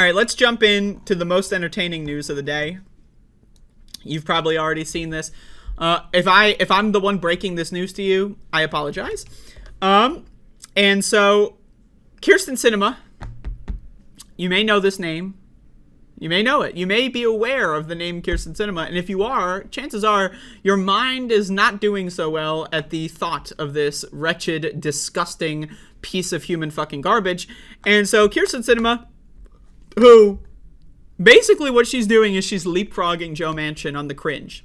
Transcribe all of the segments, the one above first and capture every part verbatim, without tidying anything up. All right, let's jump in to the most entertaining news of the day. You've probably already seen this. Uh, if I if I'm the one breaking this news to you, I apologize. Um, and so, Kyrsten Sinema, you may know this name. You may know it. You may be aware of the name Kyrsten Sinema, and if you are, chances are your mind is not doing so well at the thought of this wretched, disgusting piece of human fucking garbage. And so Kyrsten Sinema, who basically what she's doing is she's leapfrogging Joe Manchin on the cringe.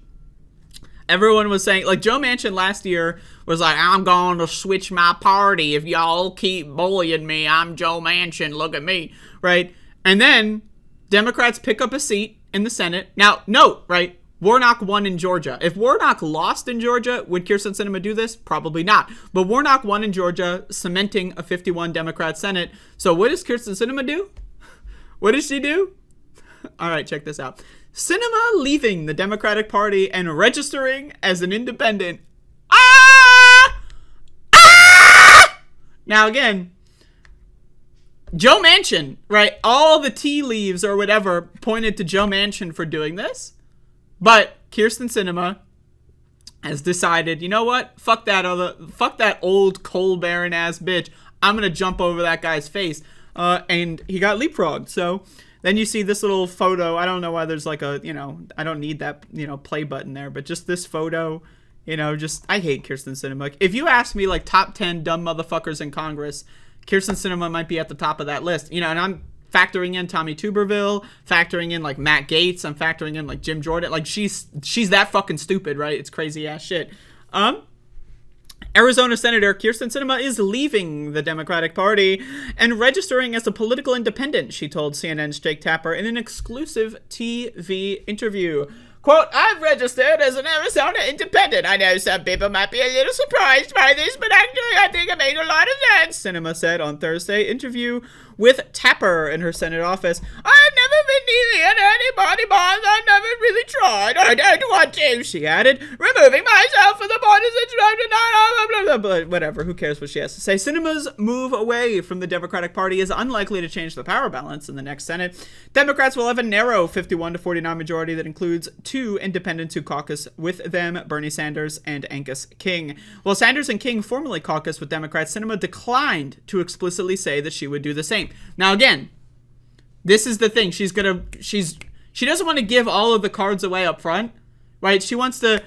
Everyone was saying, like, Joe Manchin last year was like, I'm going to switch my party if y'all keep bullying me. I'm Joe Manchin. Look at me, right? And then Democrats pick up a seat in the Senate. Now, no, right? Warnock won in Georgia. If Warnock lost in Georgia, would Kyrsten Sinema do this? Probably not. But Warnock won in Georgia, cementing a fifty-one Democrat Senate. So what does Kyrsten Sinema do? What does she do? All right, check this out. Sinema leaving the Democratic Party and registering as an independent. Ah! Ah! Now, again, Joe Manchin, right? All the tea leaves or whatever pointed to Joe Manchin for doing this. But Kyrsten Sinema has decided, you know what? Fuck that other, fuck that old coal baron ass bitch. I'm gonna jump over that guy's face, uh, and he got leapfrogged. So then you see this little photo. I don't know why there's like a, you know, I don't need that, you know, play button there, but just this photo. You know, just I hate Kyrsten Sinema. If you ask me, like top ten dumb motherfuckers in Congress, Kyrsten Sinema might be at the top of that list. You know, and I'm factoring in Tommy Tuberville, factoring in like Matt Gaetz, I'm factoring in like Jim Jordan. Like she's she's that fucking stupid, right? It's crazy ass shit. Um, Arizona Senator Kyrsten Sinema is leaving the Democratic Party and registering as a political independent, she told C N N's Jake Tapper in an exclusive T V interview. Quote, I've registered as an Arizona independent. I know some people might be a little surprised by this, but actually I think it made a lot of sense, Sinema said on Thursday interview with Tapper in her Senate office. I've never been nearly at anybody bonds. I've never really tried. I don't want to, she added. Removing myself from the party's interrupted. Blah, blah, blah, blah. Whatever, who cares what she has to say. Sinema's move away from the Democratic Party is unlikely to change the power balance in the next Senate. Democrats will have a narrow fifty-one to forty-nine majority that includes two two independents who caucus with them, Bernie Sanders and Angus King. While Sanders and King formerly caucused with Democrats, Sinema declined to explicitly say that she would do the same. Now, again, this is the thing. She's gonna, she's, she doesn't want to give all of the cards away up front, right? She wants to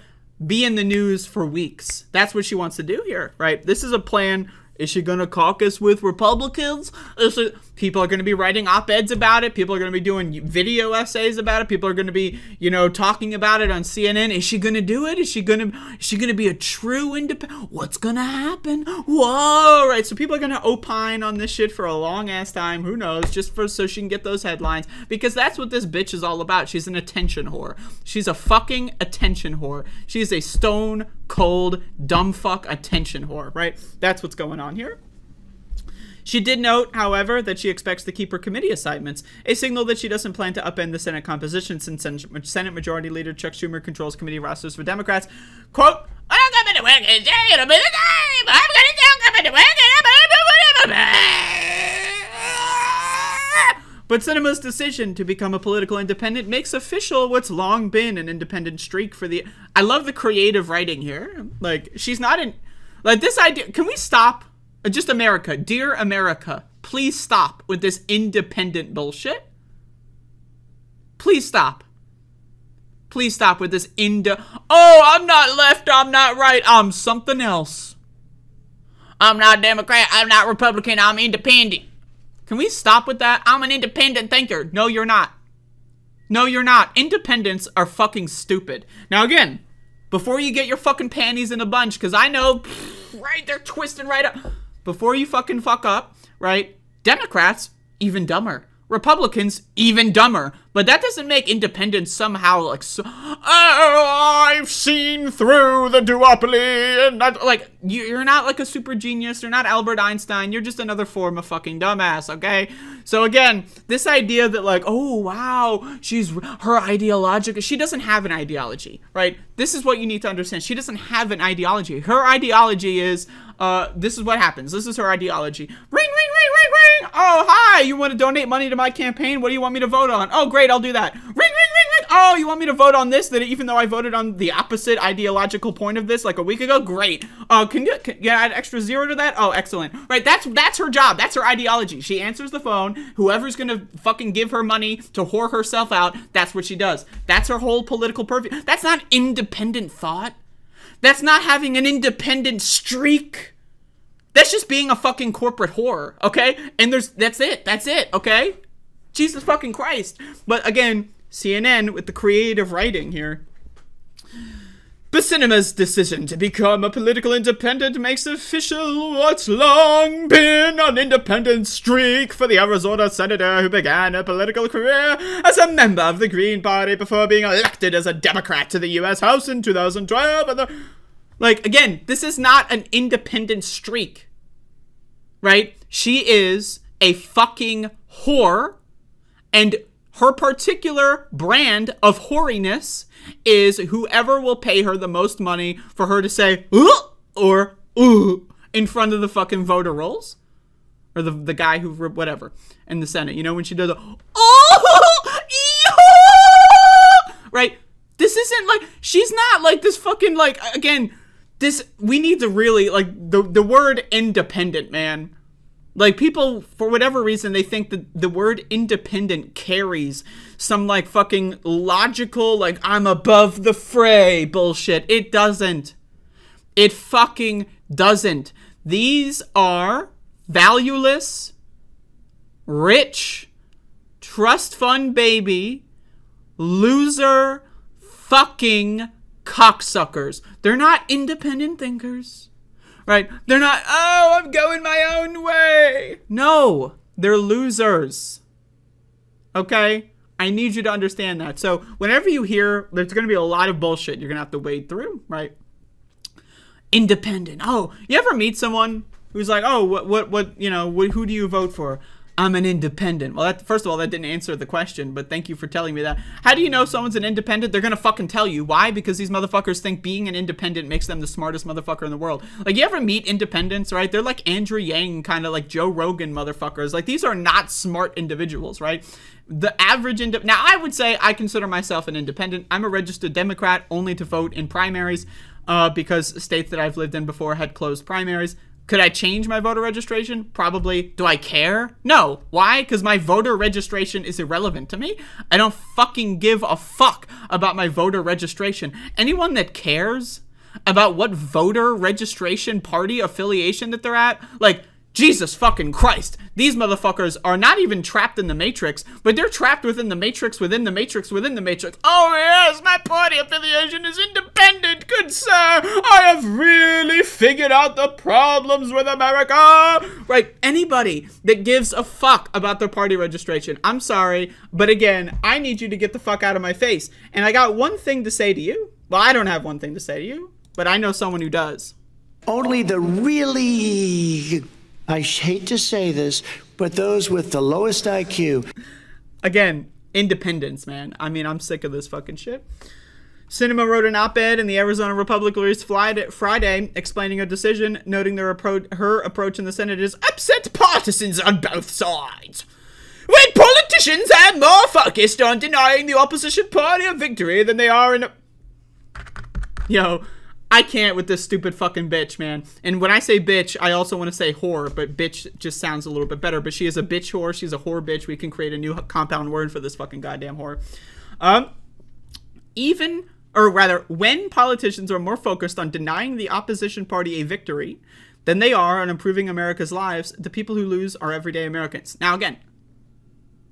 be in the news for weeks. That's what she wants to do here, right? This is a plan. Is she going to caucus with Republicans? She, people are going to be writing op-eds about it. People are going to be doing video essays about it. People are going to be, you know, talking about it on C N N. Is she going to do it? Is she going to, is she going to be a true independent? What's going to happen? Whoa, right? So people are going to opine on this shit for a long ass time. Who knows? Just for, so she can get those headlines, because that's what this bitch is all about. She's an attention whore. She's a fucking attention whore. She's a stone cold, dumb fuck attention whore, right? That's what's going on here. She did note, however, that she expects to keep her committee assignments, a signal that she doesn't plan to upend the Senate composition since Senate Majority Leader Chuck Schumer controls committee rosters for Democrats. Quote, I'm coming to work and it'll be the same. I'm going to come to work and I'm going to But Sinema's decision to become a political independent makes official what's long been an independent streak for the... I love the creative writing here. Like, she's not an... Like, this idea... Can we stop... Just America, dear America, please stop with this independent bullshit. Please stop. Please stop with this ind. Oh, I'm not left, I'm not right, I'm something else. I'm not Democrat, I'm not Republican, I'm independent. Can we stop with that? I'm an independent thinker. No, you're not. No, you're not. Independents are fucking stupid. Now, again, before you get your fucking panties in a bunch, because I know... Right, they're twisting right up. Before you fucking fuck up, right? Democrats, even dumber. Republicans, even dumber. But that doesn't make independents somehow like, so, oh, I've seen through the duopoly. And I, like, you're not like a super genius. You're not Albert Einstein. You're just another form of fucking dumbass, okay? So again, this idea that like, oh, wow, she's her ideological. She doesn't have an ideology, right? This is what you need to understand. She doesn't have an ideology. Her ideology is, uh, this is what happens. This is her ideology. Ring, ring, ring, ring, ring. Oh, hi, you want to donate money to my campaign? What do you want me to vote on? Oh, great, I'll do that. Ring, ring, ring, ring. Oh, you want me to vote on this? That even though I voted on the opposite ideological point of this like a week ago? Great. Oh, uh, can you, can you add an extra zero to that? Oh, excellent. Right, that's, that's her job. That's her ideology. She answers the phone. Whoever's going to fucking give her money to whore herself out, that's what she does. That's her whole political purview. That's not independent thought. That's not having an independent streak. That's just being a fucking corporate whore, okay? And there's, that's it, that's it, okay? Jesus fucking Christ. But again, C N N with the creative writing here. But Sinema's decision to become a political independent makes official what's long been an independent streak for the Arizona senator who began her political career as a member of the Green Party before being elected as a Democrat to the U S House in two thousand twelve. And the, like, again, this is not an independent streak. Right? She is a fucking whore, and her particular brand of whoriness is whoever will pay her the most money for her to say ooh or ooh in front of the fucking voter rolls, or the the guy who whatever in the Senate. You know, when she does a oh yeah! Right? This isn't like, she's not like this fucking, like, again, this, we need to really, like, the, the word independent, man. Like, people, for whatever reason, they think that the word independent carries some, like, fucking logical, like, I'm above the fray bullshit. It doesn't. It fucking doesn't. These are valueless, rich, trust fund baby, loser, fucking cocksuckers. They're not independent thinkers, right? They're not, oh, I'm going my own way. No, they're losers, okay? I need you to understand that. So whenever you hear, there's going to be a lot of bullshit you're going to have to wade through, right? Independent. Oh, you ever meet someone who's like, oh, what, what, what, you know, what, who do you vote for? I'm an independent. Well, that, first of all, that didn't answer the question, but thank you for telling me that. How do you know someone's an independent? They're gonna fucking tell you. Why? Because these motherfuckers think being an independent makes them the smartest motherfucker in the world. Like, you ever meet independents, right? They're like Andrew Yang, kind of like Joe Rogan motherfuckers. Like, these are not smart individuals, right? The average independent. Now, I would say I consider myself an independent. I'm a registered Democrat only to vote in primaries uh, because states that I've lived in before had closed primaries. Could I change my voter registration? Probably. Do I care? No. Why? Because my voter registration is irrelevant to me. I don't fucking give a fuck about my voter registration. Anyone that cares about what voter registration party affiliation that they're at, like, Jesus fucking Christ. These motherfuckers are not even trapped in the matrix, but they're trapped within the matrix, within the matrix, within the matrix. Oh yes, my party affiliation is independent, good sir. I have really figured out the problems with America. Right, anybody that gives a fuck about their party registration, I'm sorry, but again, I need you to get the fuck out of my face. And I got one thing to say to you. Well, I don't have one thing to say to you, but I know someone who does. Only the really... I hate to say this, but those with the lowest I Q. Again, independence, man. I mean, I'm sick of this fucking shit. Sinema wrote an op-ed in the Arizona Republic released Friday explaining her decision, noting their appro her approach in the Senate is upset partisans on both sides. When politicians are more focused on denying the opposition party a victory than they are in a... Yo... I can't with this stupid fucking bitch, man. And when I say bitch, I also want to say whore, but bitch just sounds a little bit better. But she is a bitch whore. She's a whore bitch. We can create a new compound word for this fucking goddamn whore. Um, even, or rather, when politicians are more focused on denying the opposition party a victory than they are on improving America's lives, the people who lose are everyday Americans. Now, again,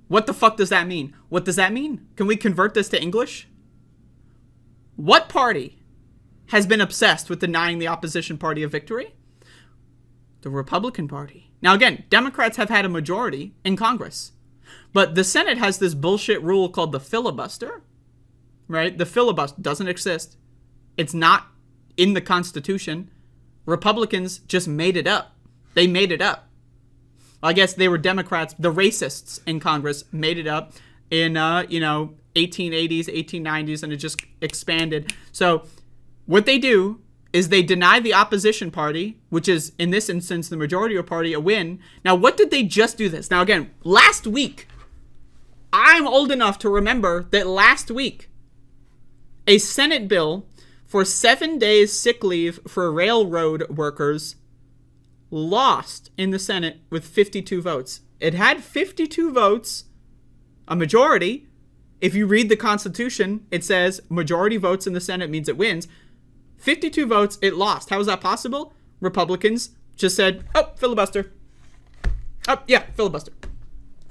what the fuck does that mean? What does that mean? Can we convert this to English? What party has been obsessed with denying the opposition party a victory? The Republican Party. Now again, Democrats have had a majority in Congress, but the Senate has this bullshit rule called the filibuster, right? The filibuster doesn't exist. It's not in the Constitution. Republicans just made it up. They made it up. I guess they were Democrats, the racists in Congress made it up in, uh, you know, eighteen eighties, eighteen nineties, and it just expanded. So what they do is they deny the opposition party, which is in this instance the majority party, a win. Now, what did they just do this? Now, again, last week, I'm old enough to remember that last week, a Senate bill for seven days sick leave for railroad workers lost in the Senate with fifty-two votes. It had fifty-two votes, a majority. If you read the Constitution, it says majority votes in the Senate means it wins. fifty-two votes, it lost. How is that possible? Republicans just said, oh, filibuster. Oh, yeah, filibuster.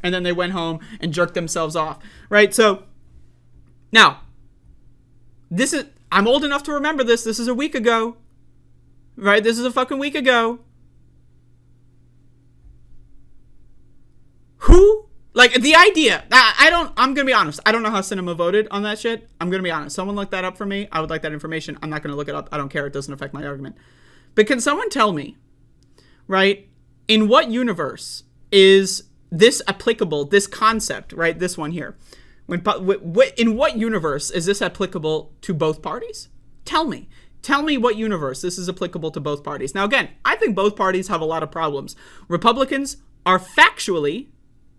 And then they went home and jerked themselves off, right? So now, this is, I'm old enough to remember this. This is a week ago, right? This is a fucking week ago. Who? Like, the idea, I don't, I'm going to be honest. I don't know how Sinema voted on that shit. I'm going to be honest. Someone look that up for me. I would like that information. I'm not going to look it up. I don't care. It doesn't affect my argument. But can someone tell me, right, in what universe is this applicable, this concept, right, this one here? When, in what universe is this applicable to both parties? Tell me. Tell me what universe this is applicable to both parties. Now, again, I think both parties have a lot of problems. Republicans are factually...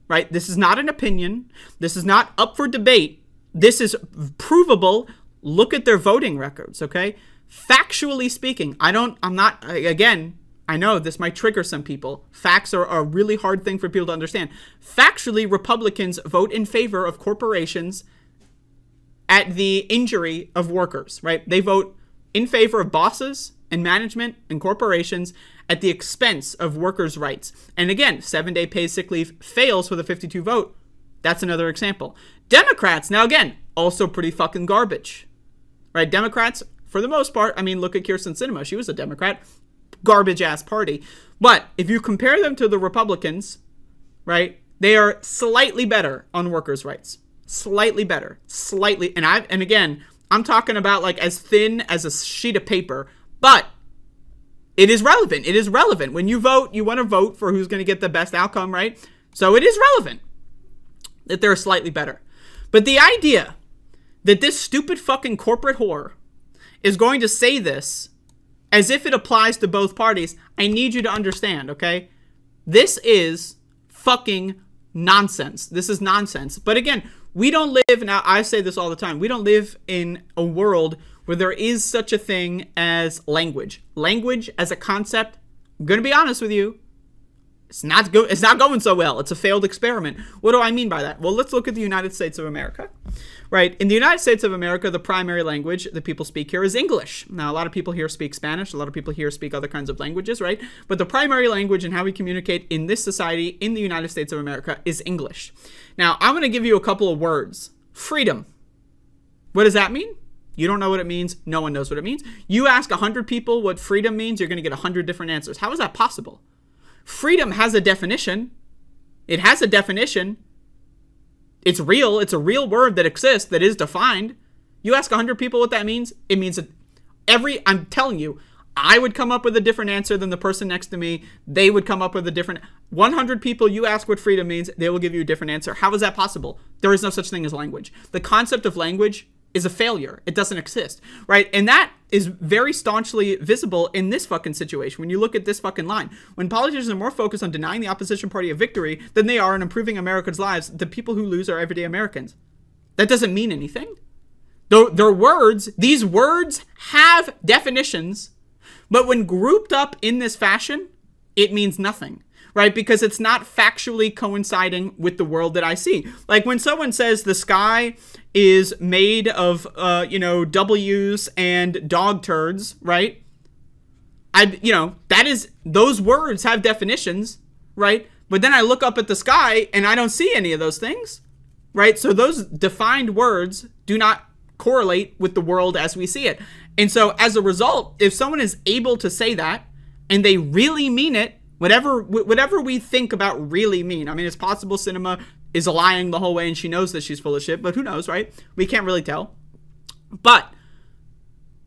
right? This is not an opinion. This is not up for debate. This is provable. Look at their voting records, okay? Factually speaking, I don't, I'm not, again, I know this might trigger some people. Facts are, are a really hard thing for people to understand. Factually, Republicans vote in favor of corporations at the injury of workers, right? They vote in favor of bosses and management and corporations at the expense of workers' rights. And again, seven-day pay sick leave fails with a fifty-two vote. That's another example. Democrats, now again, also pretty fucking garbage. Right? Democrats, for the most part, I mean, look at Kyrsten Sinema. She was a Democrat. Garbage-ass party. But if you compare them to the Republicans, right, they are slightly better on workers' rights. Slightly better. Slightly. And, I've, and again, I'm talking about like as thin as a sheet of paper. But it is relevant. It is relevant. When you vote, you want to vote for who's going to get the best outcome, right? So it is relevant that they're slightly better. But the idea that this stupid fucking corporate whore is going to say this as if it applies to both parties, I need you to understand, okay? This is fucking nonsense. This is nonsense. But again, we don't live, now I say this all the time, we don't live in a world where there is such a thing as language. Language as a concept, I'm going to be honest with you, it's not go it's not going so well. It's a failed experiment. What do I mean by that? Well, let's look at the United States of America, right? In the United States of America, the primary language that people speak here is English. Now, a lot of people here speak Spanish. A lot of people here speak other kinds of languages, right? But the primary language and how we communicate in this society in the United States of America is English. Now, I'm going to give you a couple of words. Freedom. What does that mean? You don't know what it means. No one knows what it means. You ask one hundred people what freedom means, you're going to get one hundred different answers. How is that possible? Freedom has a definition. It has a definition. It's real. It's a real word that exists, that is defined. You ask one hundred people what that means, it means that every, I'm telling you, I would come up with a different answer than the person next to me. They would come up with a different, one hundred people you ask what freedom means, they will give you a different answer. How is that possible? There is no such thing as language. The concept of language is a failure. It doesn't exist, right? And that is very staunchly visible in this fucking situation. When you look at this fucking line, when politicians are more focused on denying the opposition party a victory than they are on improving Americans' lives, the people who lose are everyday Americans. That doesn't mean anything. Though their words, these words have definitions, but when grouped up in this fashion, it means nothing, right? Because it's not factually coinciding with the world that I see. Like when someone says the sky is made of, uh, you know, W's and dog turds, right? I, you know, that is, those words have definitions, right? But then I look up at the sky and I don't see any of those things, right? So those defined words do not correlate with the world as we see it. And so as a result, if someone is able to say that and they really mean it, whatever, whatever we think about really mean, I mean, it's possible Sinema is lying the whole way and she knows that she's full of shit, but who knows, right? We can't really tell. But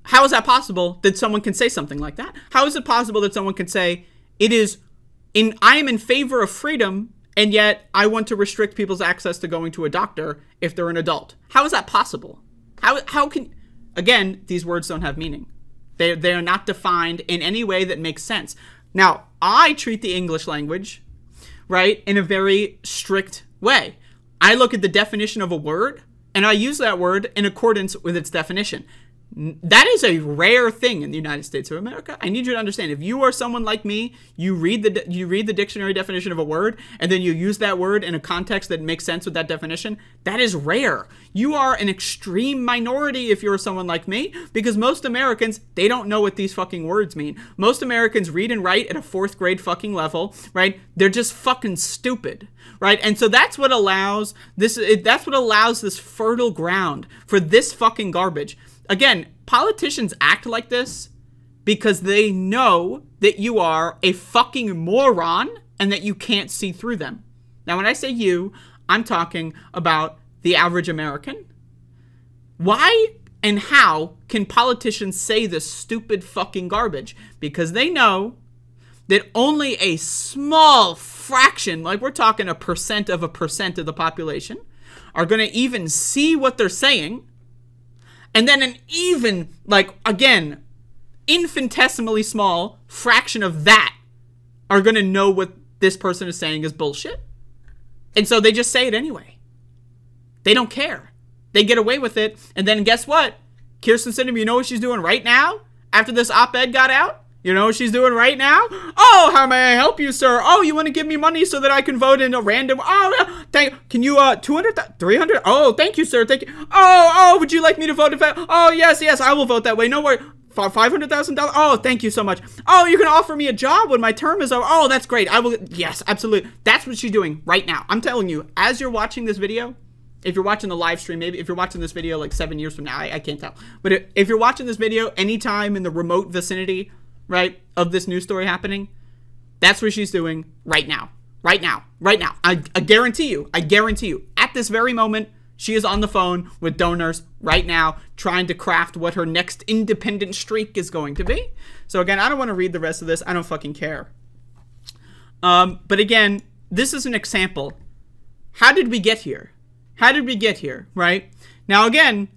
how is that possible that someone can say something like that? How is it possible that someone can say, it is in, I am in favor of freedom, and yet I want to restrict people's access to going to a doctor if they're an adult? How is that possible? How, how can, again, these words don't have meaning. They, they are not defined in any way that makes sense. Now, I treat the English language, right, in a very strict way. I look at the definition of a word, and I use that word in accordance with its definition. That is a rare thing in the United States of America. I need you to understand, if you are someone like me, you read the you read the dictionary definition of a word, and then you use that word in a context that makes sense with that definition, that is rare. You are an extreme minority if you're someone like me, because most Americans, they don't know what these fucking words mean. Most Americans read and write at a fourth grade fucking level, right? They're just fucking stupid, right? And so that's what allows this, that's what allows this fertile ground for this fucking garbage. Again, politicians act like this because they know that you are a fucking moron and that you can't see through them. Now, when I say you, I'm talking about the average American. Why and how can politicians say this stupid fucking garbage? Because they know that only a small fraction, like we're talking a percent of a percent of the population, are going to even see what they're saying. And then an even, like, again, infinitesimally small fraction of that are going to know what this person is saying is bullshit. And so they just say it anyway. They don't care. They get away with it. And then guess what? Kyrsten Sinema, you know what she's doing right now? After this op-ed got out? You know what she's doing right now? Oh, how may I help you, sir? Oh, you want to give me money so that I can vote in a random... Oh, thank... Can you, uh, two hundred, three hundred? Oh, thank you, sir. Thank you. Oh, oh, would you like me to vote in... Oh, yes, yes, I will vote that way. No worry. five hundred thousand dollars? Oh, thank you so much. Oh, you're going to offer me a job when my term is over? Oh, that's great. I will... Yes, absolutely. That's what she's doing right now. I'm telling you, as you're watching this video... If you're watching the live stream, maybe if you're watching this video like seven years from now, I, I can't tell. But if you're watching this video anytime in the remote vicinity... right, of this news story happening, that's what she's doing right now. Right now. Right now. I, I guarantee you. I guarantee you. At this very moment, she is on the phone with donors right now trying to craft what her next independent streak is going to be. So again, I don't want to read the rest of this. I don't fucking care. Um, but again, this is an example. How did we get here? How did we get here, right? Now again,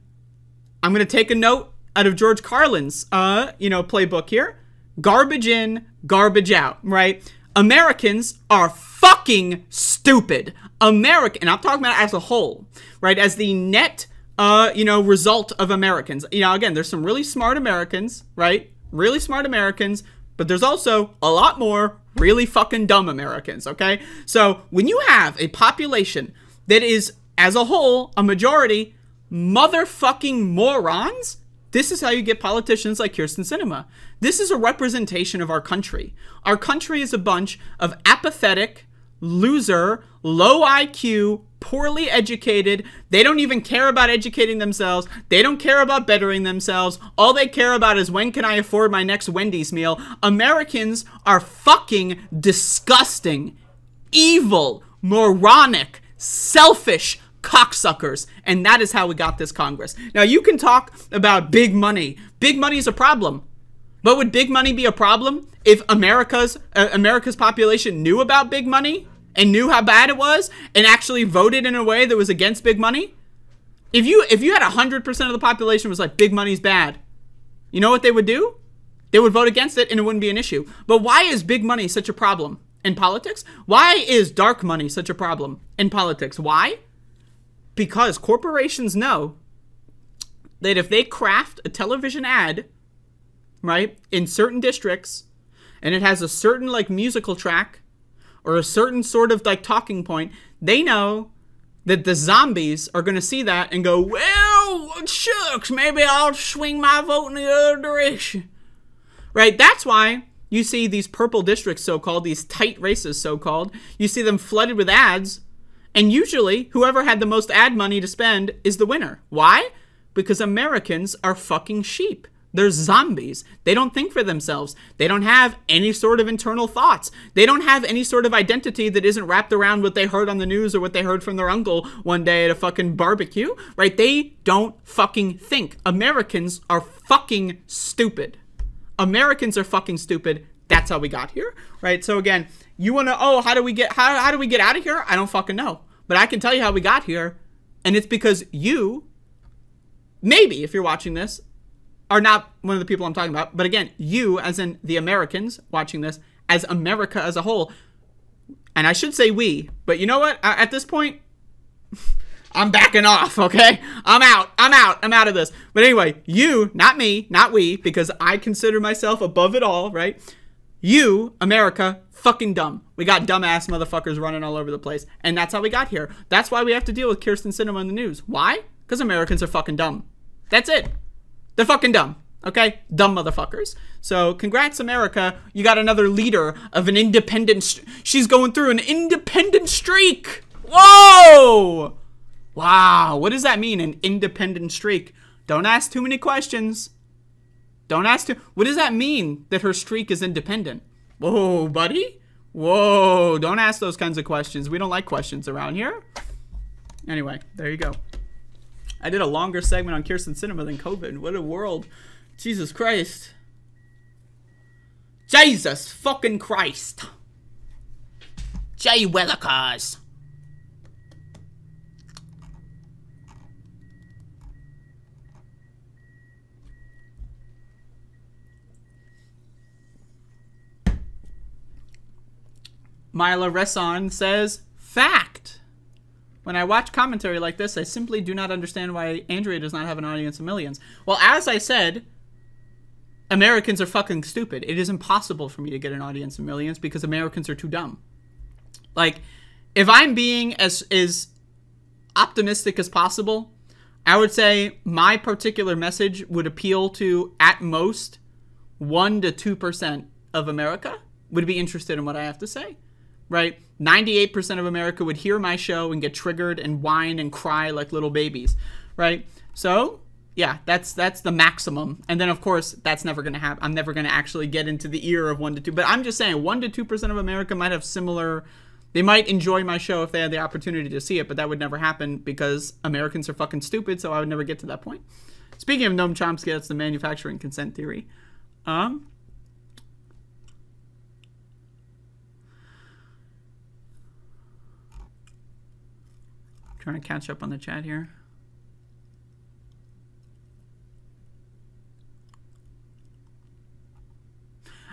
I'm going to take a note out of George Carlin's, uh, you know, playbook here. Garbage in, garbage out, right? Americans are fucking stupid. America, and I'm talking about as a whole, right? As the net, uh, you know, result of Americans. You know, again, there's some really smart Americans, right? Really smart Americans, but there's also a lot more really fucking dumb Americans, okay? So when you have a population that is, as a whole, a majority, motherfucking morons, this is how you get politicians like Kyrsten Sinema. This is a representation of our country. Our country is a bunch of apathetic, loser, low I Q, poorly educated. They don't even care about educating themselves. They don't care about bettering themselves. All they care about is when can I afford my next Wendy's meal. Americans are fucking disgusting, evil, moronic, selfish cocksuckers, and that is how we got this Congress. Now, you can talk about big money. Big money is a problem. But would big money be a problem if America's uh, America's population knew about big money and knew how bad it was and actually voted in a way that was against big money? If you if you had one hundred percent of the population was like, big money's bad, you know what they would do? They would vote against it and it wouldn't be an issue. But why is big money such a problem in politics? Why is dark money such a problem in politics? Why? Because corporations know that if they craft a television ad, right, in certain districts, and it has a certain, like, musical track or a certain sort of, like, talking point, they know that the zombies are going to see that and go, well, shucks, maybe I'll swing my vote in the other direction. Right? That's why you see these purple districts, so-called, these tight races, so-called, you see them flooded with ads. And usually, whoever had the most ad money to spend is the winner. Why? Because Americans are fucking sheep. They're zombies. They don't think for themselves. They don't have any sort of internal thoughts. They don't have any sort of identity that isn't wrapped around what they heard on the news or what they heard from their uncle one day at a fucking barbecue, right? They don't fucking think. Americans are fucking stupid. Americans are fucking stupid. That's how we got here, right? So again... You want to, oh, how do we get, how, how do we get out of here? I don't fucking know. But I can tell you how we got here. And it's because you, maybe if you're watching this, are not one of the people I'm talking about, but again, you, as in the Americans watching this, as America as a whole, and I should say we, but you know what? I, at this point, I'm backing off, okay? I'm out. I'm out. I'm out of this. But anyway, you, not me, not we, because I consider myself above it all, right? You, America, fucking dumb. We got dumbass motherfuckers running all over the place, and that's how we got here. That's why we have to deal with Kyrsten Sinema in the news. Why? Because Americans are fucking dumb. That's it. They're fucking dumb, okay? Dumb motherfuckers. So congrats, America. You got another leader of an independent... She's going through an independent streak. Whoa! Wow, what does that mean, an independent streak? Don't ask too many questions. Don't ask too... What does that mean, that her streak is independent? Whoa, buddy? Whoa, don't ask those kinds of questions. We don't like questions around here. Anyway, there you go. I did a longer segment on Kyrsten Sinema than COVID. What a world. Jesus Christ. Jesus fucking Christ. Jay Willikers. Myla Resson says, fact. When I watch commentary like this, I simply do not understand why Andrea does not have an audience of millions. Well, as I said, Americans are fucking stupid. It is impossible for me to get an audience of millions because Americans are too dumb. Like, if I'm being as, as optimistic as possible, I would say my particular message would appeal to, at most, one to two percent of America would be interested in what I have to say. Right? ninety-eight percent of America would hear my show and get triggered and whine and cry like little babies, right? So, yeah, that's that's the maximum. And then, of course, that's never going to happen. I'm never going to actually get into the ear of one to two. But I'm just saying, one to two percent of America might have similar. They might enjoy my show if they had the opportunity to see it, but that would never happen because Americans are fucking stupid. So I would never get to that point. Speaking of Noam Chomsky, that's the manufacturing consent theory. Um. Trying to catch up on the chat here.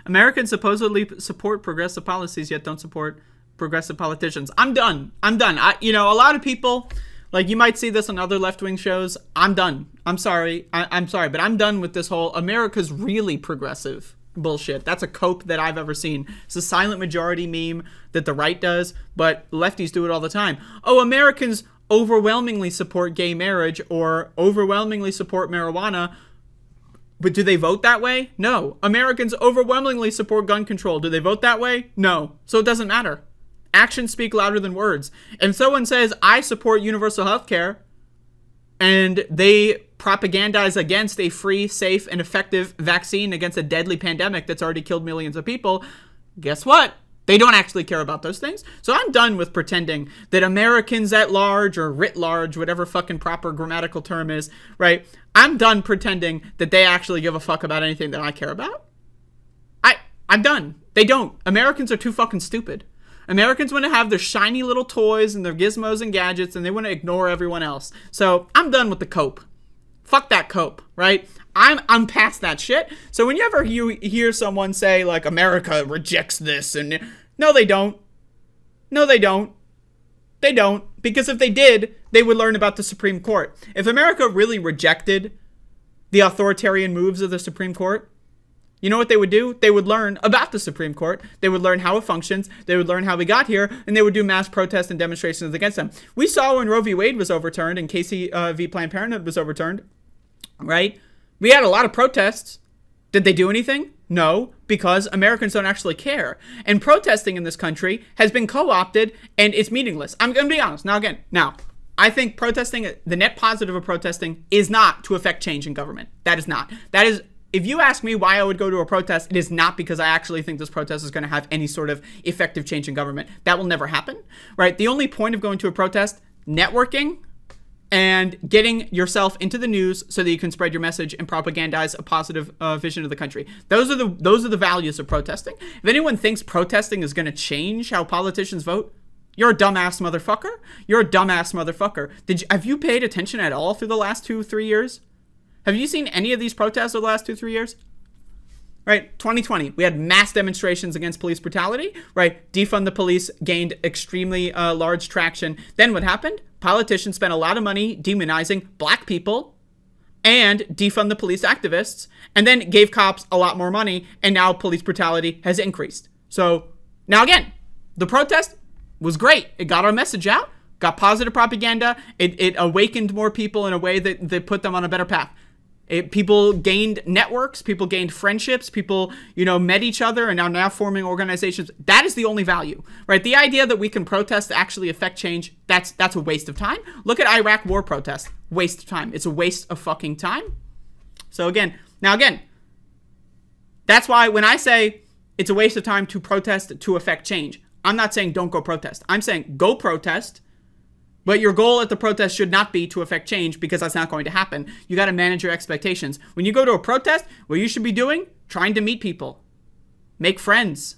Americans supposedly support progressive policies yet don't support progressive politicians. I'm done. I'm done. I, you know, a lot of people, like you might see this on other left-wing shows. I'm done. I'm sorry. I, I'm sorry, but I'm done with this whole America's really progressive bullshit. That's a cope that I've ever seen. It's a silent majority meme that the right does, but lefties do it all the time. Oh, Americans overwhelmingly support gay marriage or overwhelmingly support marijuana, but do they vote that way? No. Americans overwhelmingly support gun control. Do they vote that way? No. So it doesn't matter. Actions speak louder than words. And someone says, I support universal health care, and they propagandize against a free, safe, and effective vaccine against a deadly pandemic that's already killed millions of people, guess what? They don't actually care about those things. So I'm done with pretending that Americans at large or writ large, whatever fucking proper grammatical term is, right? I'm done pretending that they actually give a fuck about anything that I care about. I, I'm done. They don't. Americans are too fucking stupid. Americans want to have their shiny little toys and their gizmos and gadgets, and they want to ignore everyone else. So I'm done with the cope. Fuck that cope, right? I'm I'm past that shit. So whenever you hear someone say, like, America rejects this, and no, they don't. No, they don't. They don't. Because if they did, they would learn about the Supreme Court. If America really rejected the authoritarian moves of the Supreme Court, you know what they would do? They would learn about the Supreme Court. They would learn how it functions. They would learn how we got here, and they would do mass protests and demonstrations against them. We saw when Roe v. Wade was overturned and Casey uh, v. Planned Parenthood was overturned. Right? We had a lot of protests. Did they do anything? No, because Americans don't actually care. And protesting in this country has been co-opted and it's meaningless. I'm going to be honest. Now, again, now, I think protesting, the net positive of protesting is not to affect change in government. That is not. That is, if you ask me why I would go to a protest, it is not because I actually think this protest is going to have any sort of effective change in government. That will never happen. Right? The only point of going to a protest, networking, and getting yourself into the news so that you can spread your message and propagandize a positive uh, vision of the country. Those are the those are the values of protesting. If anyone thinks protesting is going to change how politicians vote, you're a dumbass motherfucker. You're a dumbass motherfucker. Did you, have you paid attention at all through the last two, three years? Have you seen any of these protests over the last two, three years? Right, twenty twenty, we had mass demonstrations against police brutality, right? Defund the police gained extremely uh, large traction. Then what happened? Politicians spent a lot of money demonizing black people and defund the police activists, and then gave cops a lot more money, and now police brutality has increased. So now again, the protest was great. It got our message out, got positive propaganda. It, it awakened more people in a way that, that put them on a better path. It, people gained networks, people gained friendships, people, you know, met each other and are now forming organizations. That is the only value, right? The idea that we can protest to actually affect change, that's, that's a waste of time. Look at Iraq war protests, waste of time. It's a waste of fucking time. So again, now again, that's why when I say it's a waste of time to protest to affect change, I'm not saying don't go protest. I'm saying go protest. But your goal at the protest should not be to affect change, because that's not going to happen. You got to manage your expectations. When you go to a protest, what you should be doing, trying to meet people, make friends,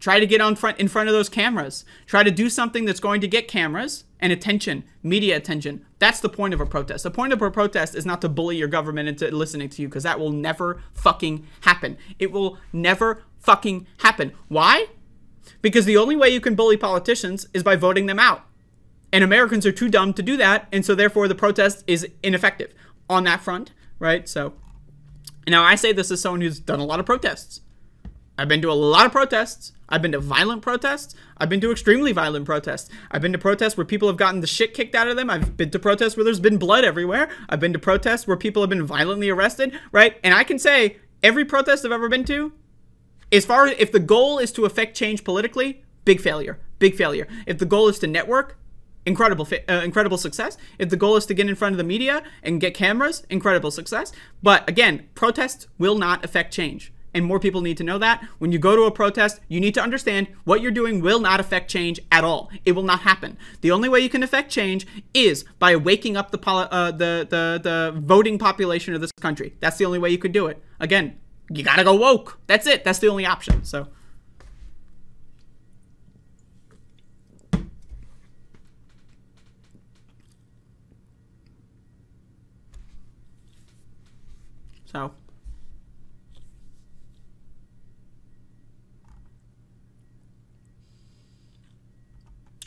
try to get on front in front of those cameras, try to do something that's going to get cameras and attention, media attention. That's the point of a protest. The point of a protest is not to bully your government into listening to you, because that will never fucking happen. It will never fucking happen. Why? Because the only way you can bully politicians is by voting them out. And Americans are too dumb to do that, and so therefore the protest is ineffective on that front, right? So, now I say this as someone who's done a lot of protests. I've been to a lot of protests. I've been to violent protests. I've been to extremely violent protests. I've been to protests where people have gotten the shit kicked out of them. I've been to protests where there's been blood everywhere. I've been to protests where people have been violently arrested, right? And I can say every protest I've ever been to, as far as if the goal is to affect change politically, big failure, big failure. If the goal is to network, incredible uh, incredible success. If the goal is to get in front of the media and get cameras, incredible success. But again, protests will not affect change. And more people need to know that. When you go to a protest, you need to understand what you're doing will not affect change at all. It will not happen. The only way you can affect change is by waking up the, poli uh, the, the, the voting population of this country. That's the only way you could do it. Again, you gotta go woke. That's it. That's the only option. So... So,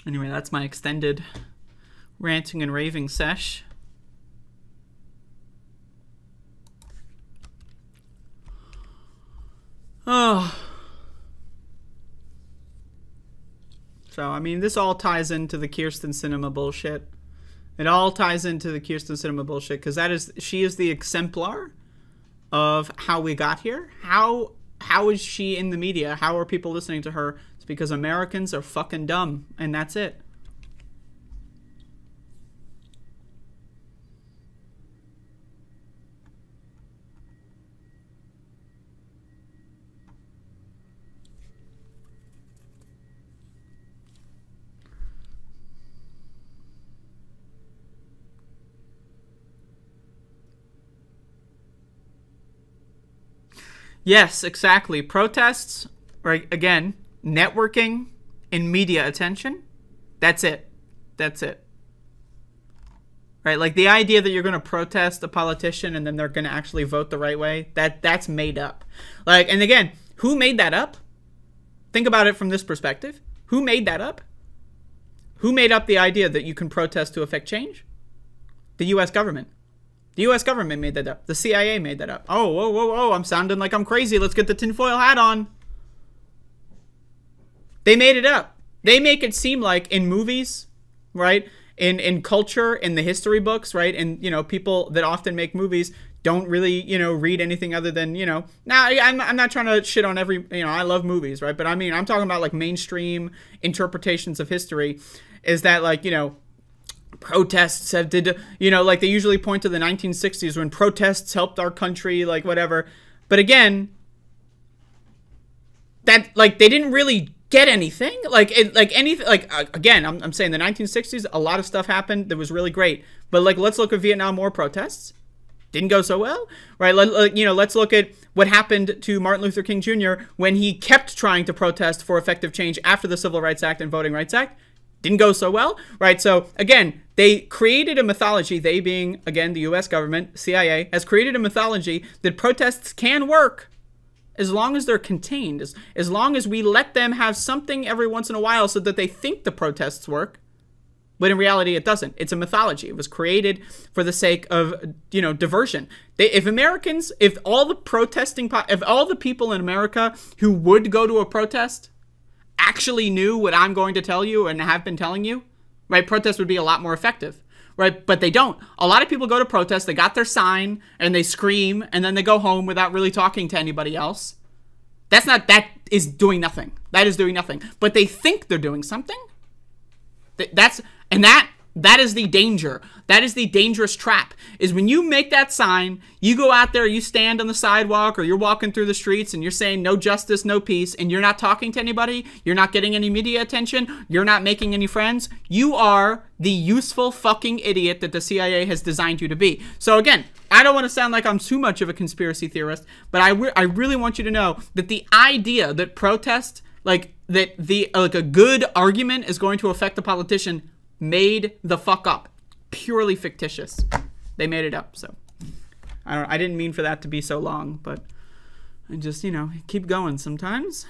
anyway, that's my extended ranting and raving sesh. Oh. So, I mean, this all ties into the Kyrsten Sinema bullshit. It all ties into the Kyrsten Sinema bullshit, because that is, she is the exemplar of how we got here. How how is she in the media? How are people listening to her? It's because Americans are fucking dumb, and that's it. Yes, exactly. Protests, right? Again, networking and media attention. That's it. That's it. Right? Like the idea that you're going to protest a politician and then they're going to actually vote the right way, that that's made up. Like, and again, who made that up? Think about it from this perspective. Who made that up? Who made up the idea that you can protest to affect change? The U S government. The U S government made that up. The C I A made that up. Oh, whoa, whoa, whoa, I'm sounding like I'm crazy. Let's get the tinfoil hat on. They made it up. They make it seem like in movies, right? In in culture, in the history books, right? And, you know, people that often make movies don't really, you know, read anything other than, you know. Now, I'm, I'm not trying to shit on every, you know, I love movies, right? But, I mean, I'm talking about, like, mainstream interpretations of history is that, like, you know, protests have did, you know, like they usually point to the nineteen sixties when protests helped our country, like whatever. But again, that like they didn't really get anything like it, like anything like uh, again, I'm, I'm saying the nineteen sixties, a lot of stuff happened that was really great. But like, let's look at Vietnam War protests. Didn't go so well, right? Let, let, you know, let's look at what happened to Martin Luther King Junior when he kept trying to protest for effective change after the Civil Rights Act and Voting Rights Act. didn't go so well, right? So again, they created a mythology, they being, again, the U S government, C I A, has created a mythology that protests can work as long as they're contained, as, as long as we let them have something every once in a while so that they think the protests work. But in reality, it doesn't. It's a mythology. It was created for the sake of, you know, diversion. They, if Americans, if all the protesting, if all the people in America who would go to a protest actually knew what I'm going to tell you and have been telling you, right, protests would be a lot more effective, right? But they don't. A lot of people go to protests, they got their sign, and they scream, and then they go home without really talking to anybody else. That's not, that is doing nothing. That is doing nothing. But they think they're doing something. That's, and that, that is the danger. That is the dangerous trap, is when you make that sign, you go out there, you stand on the sidewalk, or you're walking through the streets and you're saying no justice, no peace, and you're not talking to anybody, you're not getting any media attention, you're not making any friends. You are the useful fucking idiot that the C I A has designed you to be. So again, I don't want to sound like I'm too much of a conspiracy theorist, but I, re- I really want you to know that the idea that protest, like that the, like a good argument is going to affect a politician, made the fuck up. Purely fictitious. They made it up. So I don't, I didn't mean for that to be so long, but I just, you know, keep going sometimes.